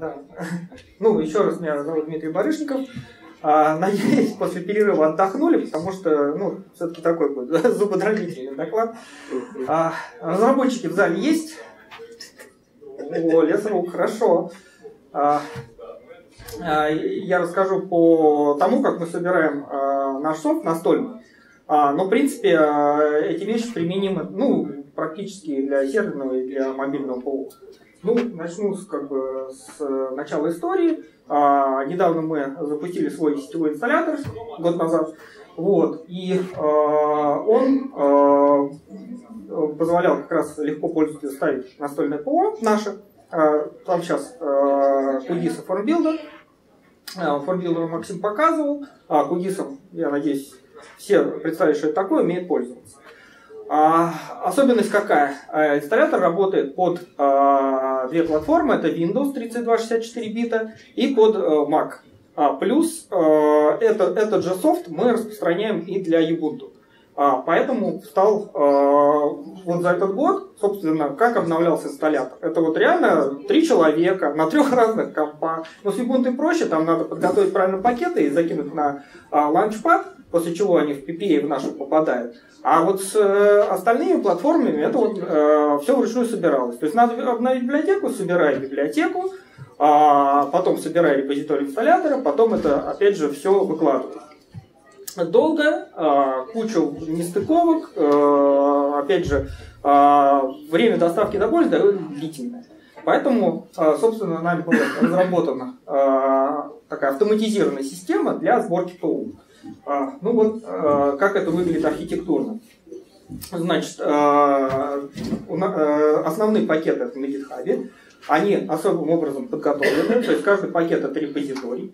да. Ну, еще раз, меня зовут Дмитрий Барышников. Надеюсь, после перерыва отдохнули, потому что, ну, все-таки такой будет зубодробительный доклад. Разработчики в зале есть? О, лес рук, хорошо. Я расскажу по тому, как мы собираем наш софт настольный. Но, в принципе, эти вещи применимы, ну, практически для серверного и для мобильного ПО. Ну, начну с начала истории. Недавно мы запустили свой сетевой инсталлятор, год назад. Вот, и он позволял как раз легко пользователю ставить настольное ПО наше. Там сейчас QGIS формбилдер. Формбилдер Максим показывал. QGIS, я надеюсь, все представили, что это такое, умеют пользоваться. Особенность какая? Инсталлятор работает под две платформы. Это Windows 32-64 бита и под Mac. Плюс этот же софт мы распространяем и для Ubuntu. Поэтому стал вот за этот год, собственно, как обновлялся инсталлятор. Это вот реально 3 человека на 3 разных компах. Но с Ubuntu проще, там надо подготовить правильно пакеты и закинуть на Launchpad, после чего они в PPA в нашу попадают. А вот с остальными платформами это вот все вручную собиралось. То есть надо обновить библиотеку, собирай библиотеку, потом собирай репозиторий инсталлятора, потом это опять же все выкладывать. Долго, куча нестыковок, опять же, время доставки до пользы длительное. Поэтому, собственно, нами была разработана такая автоматизированная система для сборки ПО. Ну вот, как это выглядит архитектурно. Значит, основные пакеты на GitHub, они особым образом подготовлены, то есть каждый пакет это репозиторий.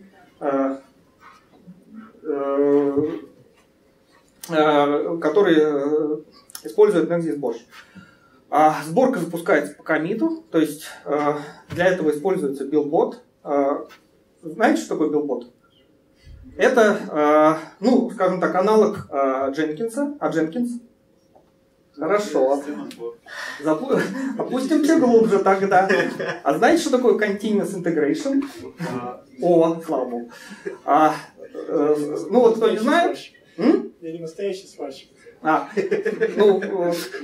Которые используют Nexus Bosch. Сборка запускается по коммиту, то есть для этого используется BuildBot. Знаете, что такое BuildBot? Это, ну, скажем так, аналог Дженкинса. А Дженкинс? Хорошо. Опустимся глубже тогда. А знаете, что такое Continuous Integration? О, слава богу. Ну вот, кто не знает... Я не настоящий сварщик. Ну,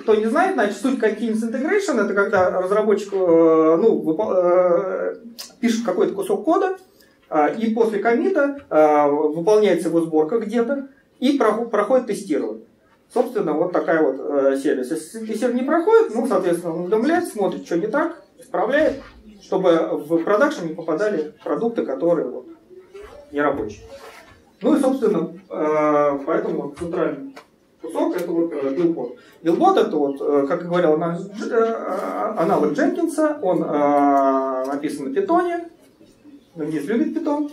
кто не знает, значит, суть Continuous Integration — это когда разработчик пишет какой-то кусок кода, и после коммита выполняется его сборка где-то, и проходит тестирование. Собственно, вот такая вот сервис. Если тестирование не проходит, ну, соответственно, он уведомляет, смотрит, что не так, исправляет, чтобы в продакшн не попадали продукты, которые вот, не рабочие. Ну и, собственно, поэтому центральный кусок — это вот BuildBot. BuildBot — это, вот, как и говорил, аналог Дженкинса, он написан на питоне, надеюсь, любит питон.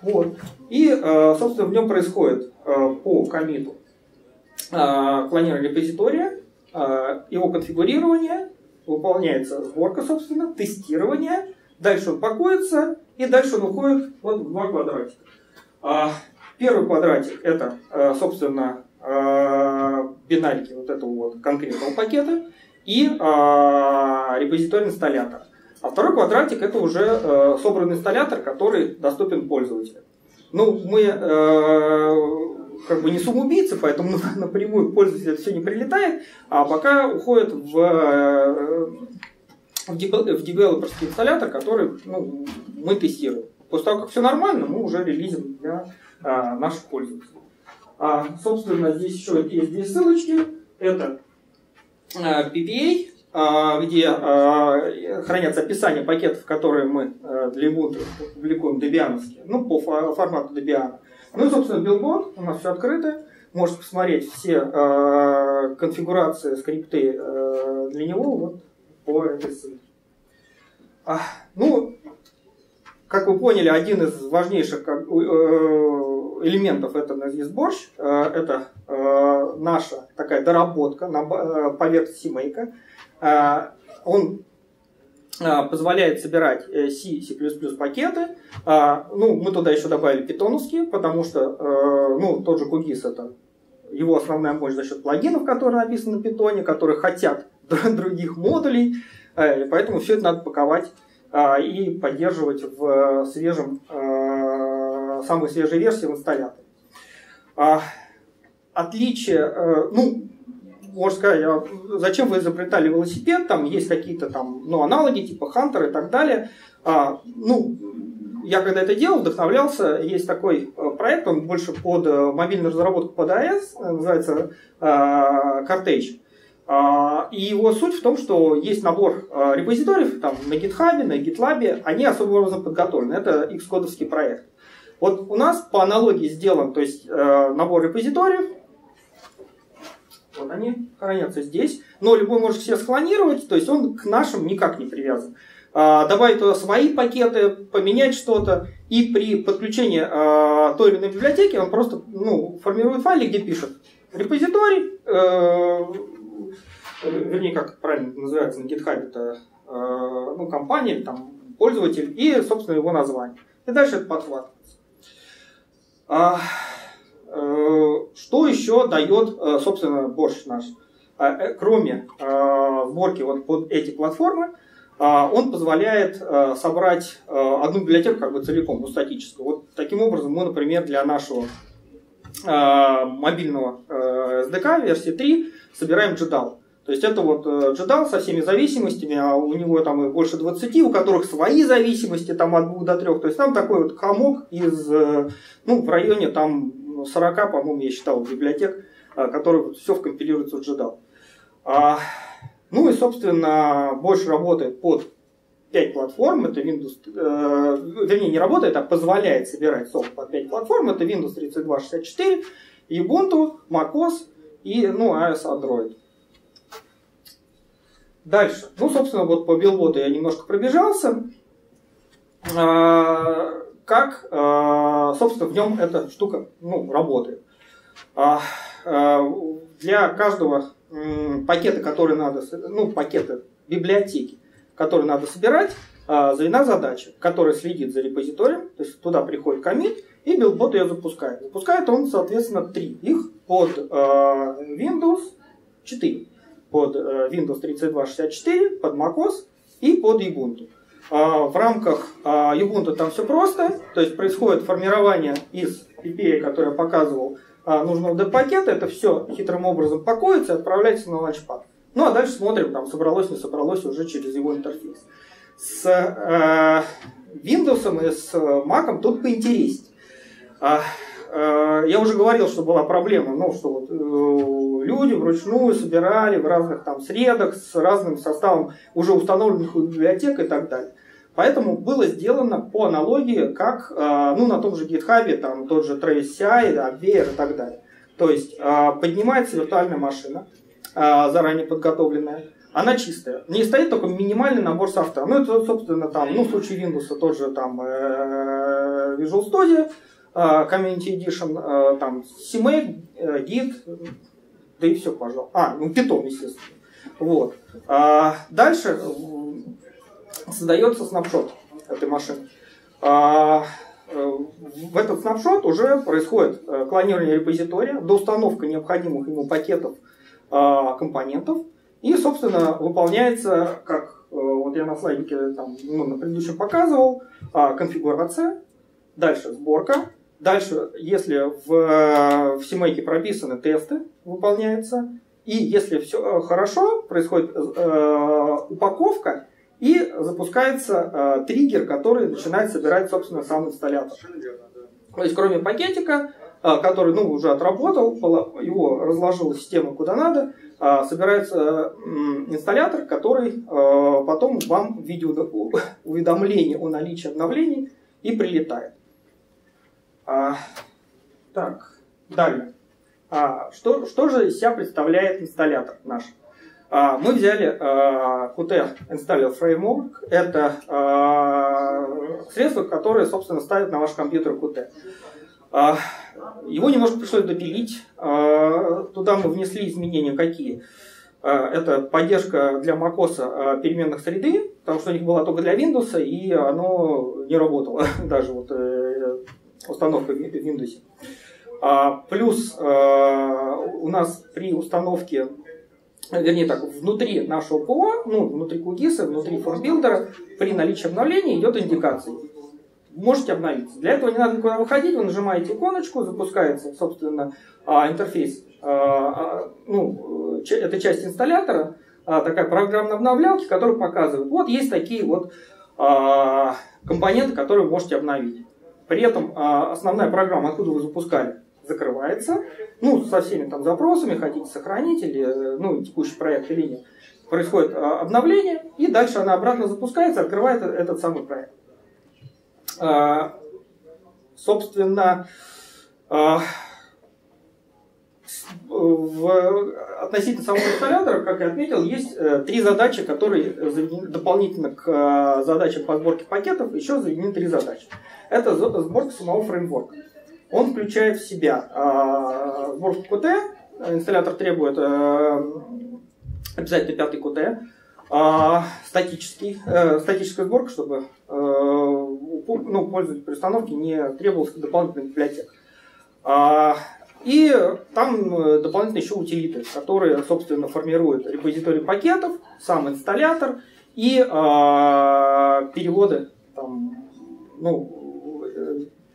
Вот. И, собственно, в нем происходит по коммиту клонирование репозитория, его конфигурирование, выполняется сборка, собственно, тестирование, дальше он пакуется, и дальше он уходит вот в 2 квадратика. Первый квадратик — это, собственно, бинарики вот этого вот конкретного пакета и репозиторий инсталлятора. А второй квадратик — это уже собранный инсталлятор, который доступен пользователю. Ну, мы как бы не самоубийцы, поэтому напрямую к пользователю все не прилетает, а пока уходит в девелоперский инсталлятор, который, ну, мы тестируем. После того, как все нормально, мы уже релизим для наших пользователей. Собственно, здесь еще есть 2 ссылочки. Это PPA, где хранятся описание пакетов, которые мы для Ubuntu публикуем дебиановские, ну, по формату Debian. Ну и, собственно, BuildBot, у нас все открыто. Можете посмотреть все конфигурации, скрипты для него. Вот. По этой ссылке. Ну, как вы поняли, один из важнейших элементов — это Nexus Bosch. Это наша такая доработка поверх CMake. Он позволяет собирать C, C++ пакеты. Ну, мы туда еще добавили питоновские, потому что ну, тот же QGIS — это его основная мощь за счет плагинов, которые написаны на питоне, которые хотят других модулей, поэтому все это надо паковать и поддерживать в свежем, самой свежей версии в инсталляторе. Отличие, ну, можно сказать, зачем вы изобретали велосипед, там есть какие-то там, ну, аналоги типа Hunter и так далее. Ну, я когда это делал, вдохновлялся, есть такой проект, он больше под мобильную разработку под iOS, называется Carthage. И его суть в том, что есть набор репозиториев там, на GitHub, на GitLab, они особым образом подготовлены, это Xcode-овский проект. Вот у нас по аналогии сделан, то есть набор репозиториев, вот они хранятся здесь, но любой может все склонировать, то есть он к нашим никак не привязан. Добавить туда свои пакеты, поменять что-то, и при подключении той или иной библиотеки он просто, ну, формирует файлик, где пишет репозиторий, вернее, как правильно называется на GitHub, это ну, компания, там, пользователь и, собственно, его название. И дальше это подхватывается. Что еще дает, собственно, Bosch наш? Кроме сборки вот под эти платформы, он позволяет собрать одну библиотеку как бы целиком, ну, статическую. Вот таким образом мы, например, для нашего мобильного SDK версии 3 собираем GDAL. То есть это вот GDAL со всеми зависимостями, а у него там их больше 20, у которых свои зависимости там от 2 до 3. То есть там такой вот комок из, ну, в районе там 40, по-моему, я считал, библиотек, которые все вкомпилируются в GDAL. Ну и, собственно, Bosch работает под 5 платформ, это Windows, вернее, не работает, а позволяет собирать софт под 5 платформ, это Windows 32, 64, Ubuntu, macOS и, ну, iOS, Android. Дальше. Ну, собственно, вот по BuildBot я немножко пробежался. Как, собственно, в нем эта штука, ну, работает. Для каждого пакеты, которые надо, ну, пакеты библиотеки, которые надо собирать, заведена задача, которая следит за репозиторием, то есть туда приходит коммит, и BuildBot ее запускает. Запускает он, соответственно, 3 их под Windows 4, под Windows 32, 64, под macOS и под Ubuntu. В рамках Ubuntu там все просто, то есть происходит формирование из PPA, который я показывал, нужного D-пакета, это все хитрым образом пакуется и отправляется на Launchpad. Ну а дальше смотрим, там собралось, не собралось уже через его интерфейс. С Windows и с Mac тут поинтереснее. Я уже говорил, что была проблема, ну, что вот, люди вручную собирали в разных там средах с разным составом уже установленных библиотек и так далее. Поэтому было сделано по аналогии, как, ну, на том же GitHub, там тот же Travis CI, Abwehr и так далее. То есть поднимается виртуальная машина, заранее подготовленная, она чистая. В ней стоит только минимальный набор софта. Ну, это, собственно, там, ну, в случае Windows тот же там Visual Studio, Community Edition, там CMake, Git, да и все, пожалуй. Ну, Python, естественно. Вот. Дальше создается снапшот этой машины. В этот снапшот уже происходит клонирование репозитория, доустановка необходимых ему пакетов компонентов и, собственно, выполняется, как вот я на слайдике там, ну, на предыдущем показывал, конфигурация, дальше сборка, дальше, если в CMake прописаны тесты, выполняется, и если все хорошо, происходит упаковка. И запускается триггер, который начинает собирать, собственно, сам инсталлятор. То есть, кроме пакетика, который, ну, уже отработал, его разложила система куда надо, собирается инсталлятор, который потом вам в виде уведомления о наличии обновлений и прилетает. Так, далее. Что же из себя представляет инсталлятор наш? Мы взяли Qt Installer Framework, это средство, которое, собственно, ставит на ваш компьютер Qt. Его немножко пришлось допилить, туда мы внесли изменения какие. Это поддержка для macOS переменных среды, потому что у них была только для Windows, и оно не работало, даже вот установка в Windows. Плюс у нас при установке вернее так, внутри нашего ПО, ну, внутри QGIS, внутри формбилдера, при наличии обновления идет индикация. Можете обновиться. Для этого не надо никуда выходить, вы нажимаете иконочку, запускается, собственно, интерфейс. Ну, это часть инсталлятора, такая программная обновлялка, которая показывает, вот есть такие вот компоненты, которые вы можете обновить. При этом основная программа, откуда вы запускали, закрывается, ну, со всеми там запросами, хотите сохранить или, ну, текущий проект или нет. Происходит обновление, и дальше она обратно запускается, открывает этот самый проект. Собственно, относительно самого инсталлятора, как я отметил, есть три задачи, которые дополнительно к задачам по сборке пакетов еще заведены три задачи. Это сборка самого фреймворка. Он включает в себя сборку Qt, инсталлятор требует обязательно 5-й Qt, статическая сборка, чтобы ну, пользователь при установке не требовался дополнительных библиотек. И там дополнительно еще утилиты, которые, собственно, формируют репозиторий пакетов, сам инсталлятор и переводы там, ну,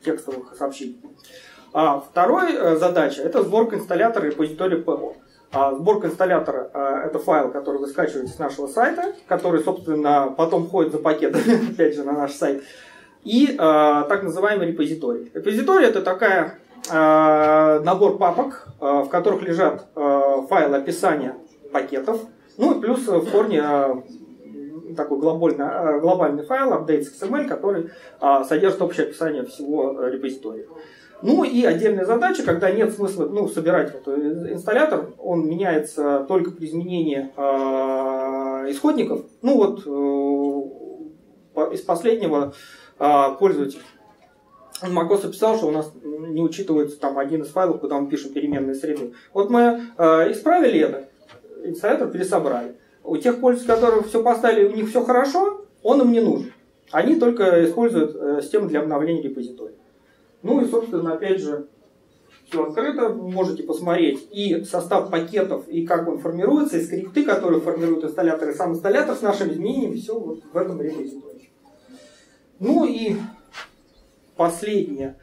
текстовых сообщений. Вторая задача – это сборка инсталлятора репозитория ПО. Сборка инсталлятора это файл, который вы скачиваете с нашего сайта, который, собственно, потом ходит за пакетами, опять же, на наш сайт, и так называемый репозиторий. Репозиторий – это такая набор папок, в которых лежат файлы описания пакетов, ну и плюс в корне такой глобальный файл updates.xml, который содержит общее описание всего репозитория. Ну и отдельная задача, когда нет смысла, ну, собирать вот инсталлятор, он меняется только при изменении исходников. Ну вот из последнего пользователь macOS описал, что у нас не учитывается там один из файлов, куда мы пишем переменные среды. Вот мы исправили это, инсталлятор пересобрали. У тех пользователей, которые все поставили, у них все хорошо, он им не нужен. Они только используют систему для обновления репозитория. Ну и, собственно, опять же, все открыто, вы можете посмотреть и состав пакетов, и как он формируется, и скрипты, которые формируют инсталлятор, и сам инсталлятор с нашими изменениями, все вот в этом репозитории. Ну и последнее,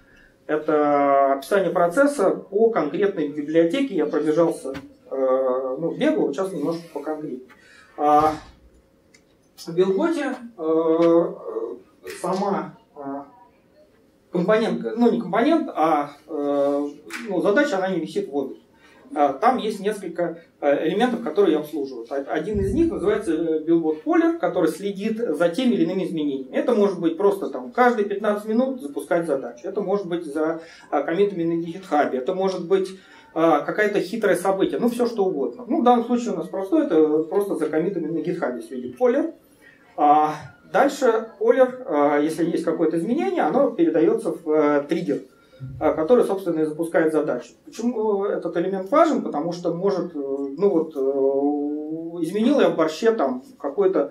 это описание процесса по конкретной библиотеке. Я пробежался, ну, бегал, сейчас немножко по конкретнее. В BuildBot'е сама компонент, ну не компонент, а ну, задача, она не висит в воздухе. Там есть несколько элементов, которые ее обслуживают. Один из них называется BuildBot Poller, который следит за теми или иными изменениями. Это может быть просто там, каждые 15 минут запускать задачу. Это может быть за коммитами на GitHub. Это может быть какое-то хитрое событие. Ну, все что угодно. Ну, в данном случае у нас простое. Это просто за коммитами на GitHub следит Poller. Дальше Poller, если есть какое-то изменение, оно передается в триггер, который, собственно, и запускает задачу. Почему этот элемент важен? Потому что может, ну вот, изменил я в борще там какую-то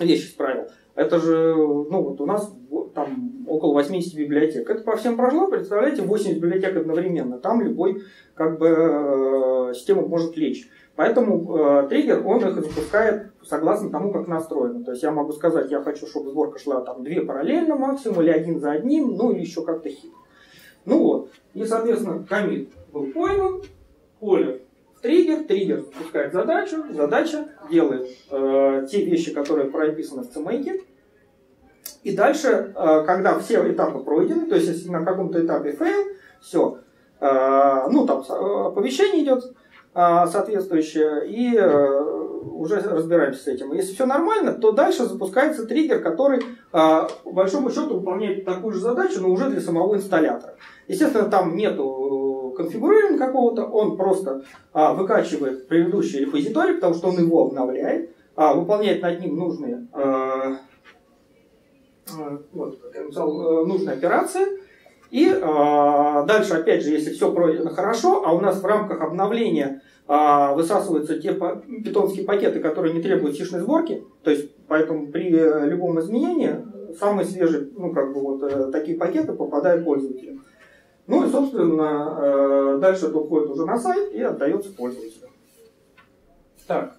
вещь исправил. Это же, ну вот, у нас там около 80 библиотек. Это по всем прошло, представляете, 80 библиотек одновременно. Там любой, как бы, система может лечь. Поэтому триггер, он их запускает согласно тому, как настроено. То есть я могу сказать, я хочу, чтобы сборка шла там две параллельно максимум, или один за одним, ну или еще как-то хитро. Ну вот, и соответственно коммит был пойман, поле в триггер, триггер запускает задачу, задача делает те вещи, которые прописаны в CMake. И дальше, когда все этапы пройдены, то есть если на каком-то этапе фейл, все, ну там оповещение идет соответствующее, и уже разбираемся с этим. Если все нормально, то дальше запускается триггер, который, по большому счету, выполняет такую же задачу, но уже для самого инсталлятора. Естественно, там нету конфигурирования какого-то, он просто выкачивает предыдущий репозиторий, потому что он его обновляет, выполняет над ним нужные, вот, как я написал, нужные операции. И дальше, опять же, если все пройдено хорошо, а у нас в рамках обновления высасываются те питонские пакеты, которые не требуют сишной сборки, то есть поэтому при любом изменении самые свежие, ну, как бы вот такие пакеты попадают пользователям. Ну и, собственно, дальше это уходит уже на сайт и отдается пользователю. Так,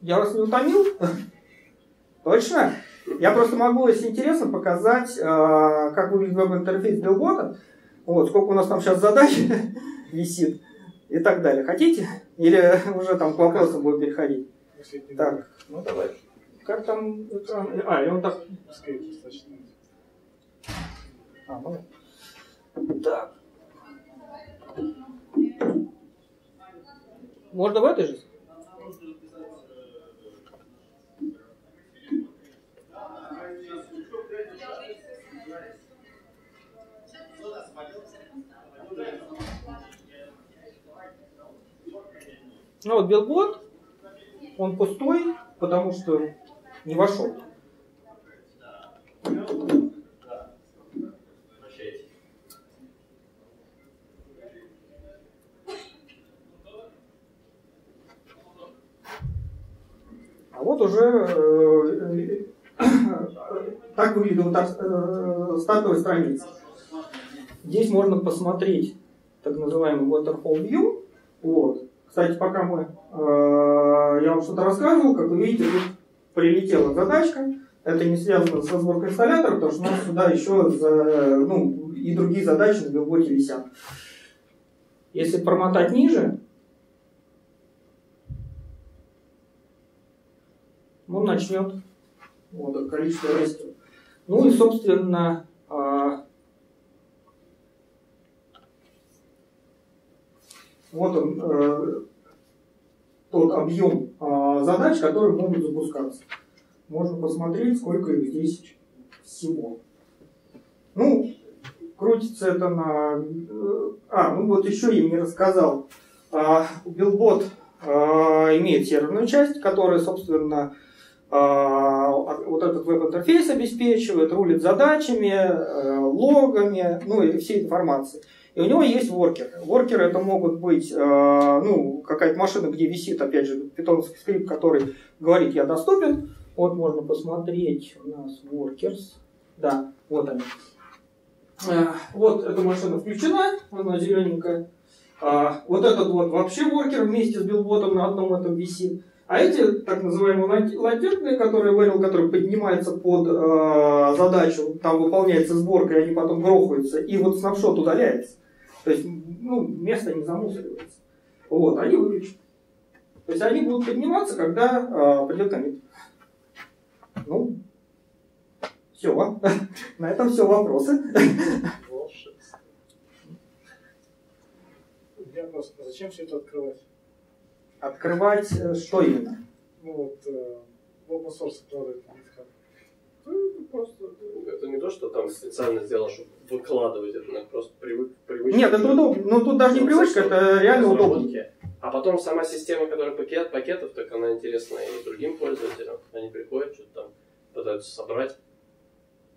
я вас не утомил? Точно? Я просто могу с интересом показать, как выглядит веб-интерфейс BuildBot. Вот, сколько у нас там сейчас задач висит и так далее. Хотите? Или уже там к вопросам будем переходить? Так, ну давай. Как там экран? А, и он так... А, ну. Так. Можно в этой же? Ну вот BuildBot, он пустой, потому что не вошел. А вот уже так выглядела стартовая страница. Здесь можно посмотреть так называемый Waterhole View. Вот. Кстати, пока я вам что-то рассказывал, как вы видите, тут прилетела задачка. Это не связано со сборкой инсталлятора, потому что у нас сюда еще и другие задачи на BuildBot висят. Если промотать ниже, он начнет вот, количество растет. Ну и, собственно, вот он, тот объем задач, которые могут запускаться. Можно посмотреть, сколько их здесь всего. Ну, крутится это на... ну вот еще я не рассказал. BuildBot имеет серверную часть, которая, собственно, вот этот веб-интерфейс обеспечивает, рулит задачами, логами, ну и всей информацией. И у него есть воркеры. Воркеры это могут быть, какая-то машина, где висит, опять же, питонский скрипт, который говорит, я доступен. Вот можно посмотреть, у нас workers. Да, вот они. Вот эта машина включена, она зелененькая. Вот этот вот вообще воркер вместе с BuildBot'ом на одном этом висит. А эти, так называемые латентные, которые поднимаются под задачу, там выполняется сборка, и они потом грохаются, и вот снапшот удаляется. То есть, место не замусоривается. Вот, они выключены. То есть, они будут подниматься, когда придет коммит. Ну, все. На этом все вопросы. Зачем все это открывать? Открывать что именно? Open source откладывает GitHub. Это не то, что там специально сделано, чтобы выкладывать это, но просто привычка. Нет, это удобно. Ну тут даже не привычка, это реально удобно. А потом сама система, которая пакетов, так она интересна и другим пользователям. Они приходят, что-то там пытаются собрать,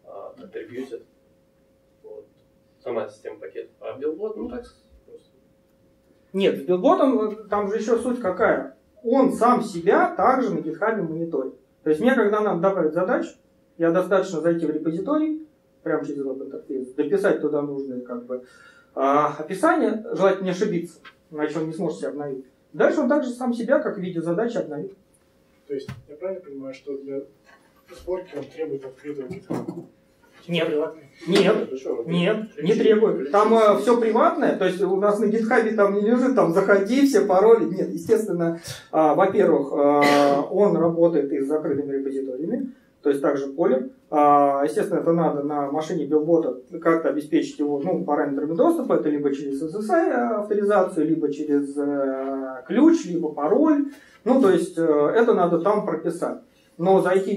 атрибьютят. Вот. Сама система пакетов. А BuildBot, так. Нет, с BuildBot'ом там же еще суть какая. Он сам себя также на GitHub мониторит. То есть мне, когда надо добавить задачу, я достаточно зайти в репозиторий, прямо через веб-интерфейс, дописать туда нужное описание, желательно не ошибиться, иначе он не сможет себя обновить. Дальше он также сам себя, как в виде задачи, обновит. То есть я правильно понимаю, что для сборки он требует открытого GitHub? Нет, не требует. Там все приватное, то есть у нас на GitHub там не лежит, там заходи, все пароли. Нет, естественно, во-первых, он работает и с закрытыми репозиториями, то есть также полем. Естественно, это надо на машине BuildBot как-то обеспечить его параметрами доступа, это либо через SSI авторизацию, либо через ключ, либо пароль. Ну, то есть это надо там прописать. Но зайти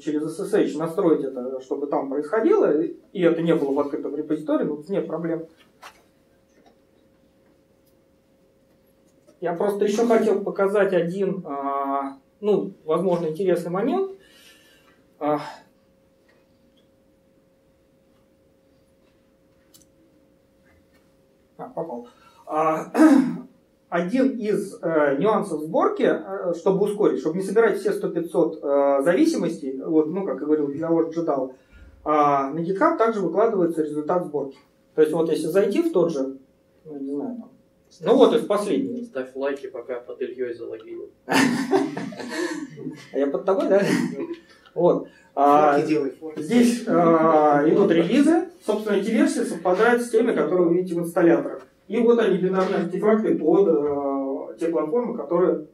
через SSH, настроить это, чтобы там происходило, и это не было в открытом репозитории, нет проблем. Я просто еще хотел показать один, возможно, интересный момент. Попал. Один из нюансов сборки, чтобы ускорить, чтобы не собирать все 100-500 зависимостей, как я говорил, договор GDAL, на GitHub также выкладывается результат сборки. То есть, если зайти в тот же, Ну вот и в последний. Ставь лайки, пока под Ильей залогинен. А я под тобой, да? Вот. Здесь идут релизы. Собственно, эти версии совпадают с теми, которые вы видите в инсталляторах. И вот они, бинарные артефакты под те платформы, которые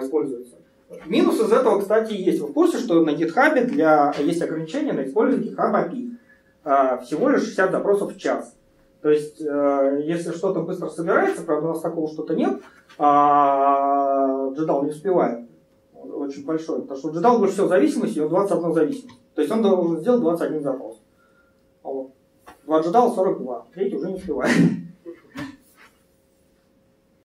используются. Минус из этого, кстати, есть. Вы в курсе, что на GitHub есть ограничения на использование GitHub API. Всего лишь 60 запросов в час. То есть, если что-то быстро собирается, правда, у нас такого что-то нет, GDAL не успевает. Очень большой. Потому что GDAL больше всего зависимости, и он 21 зависимость. То есть он должен сделать 21 запрос. 2 GDAL 42. Третий уже не успевает.